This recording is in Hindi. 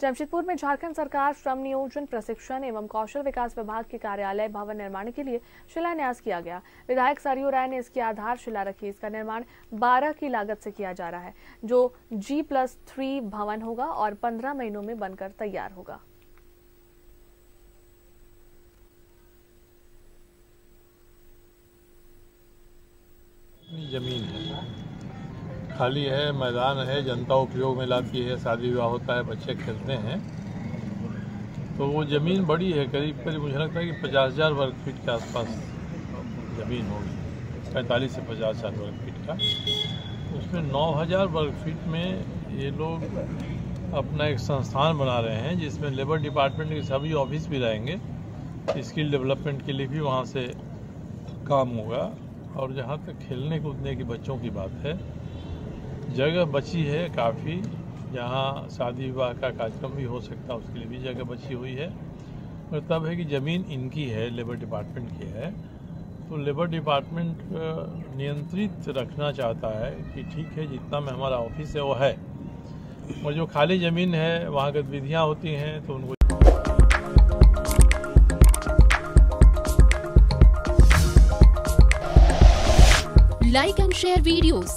जमशेदपुर में झारखंड सरकार श्रम नियोजन प्रशिक्षण एवं कौशल विकास विभाग के कार्यालय भवन निर्माण के लिए शिलान्यास किया गया। विधायक सरयू राय ने इसकी आधारशिला रखी। इसका निर्माण 12 की लागत से किया जा रहा है, जो G+3 भवन होगा और 15 महीनों में बनकर तैयार होगा। जमीन खाली है, मैदान है, जनता उपयोग में लाती है, शादी विवाह होता है, बच्चे खेलते हैं। तो वो ज़मीन बड़ी है, करीब करीब मुझे लगता है कि 50,000 वर्ग फीट के आसपास ज़मीन होगी, 45 से 50,000 वर्ग फीट का। उसमें 9,000 वर्ग फीट में ये लोग अपना एक संस्थान बना रहे हैं, जिसमें लेबर डिपार्टमेंट के सभी ऑफिस भी रहेंगे। स्किल डेवलपमेंट के लिए भी वहाँ से काम होगा। और जहाँ तक खेलने कूदने की बच्चों की बात है, जगह बची है काफ़ी, जहाँ शादी विवाह का कार्यक्रम भी हो सकता है, उसके लिए भी जगह बची हुई है। और तब है कि ज़मीन इनकी है, लेबर डिपार्टमेंट की है, तो लेबर डिपार्टमेंट नियंत्रित रखना चाहता है कि ठीक है, जितना में हमारा ऑफिस है वो है, और जो खाली ज़मीन है वहाँ गतिविधियाँ होती हैं, तो उनको लाइक एंड शेयर वीडियोस,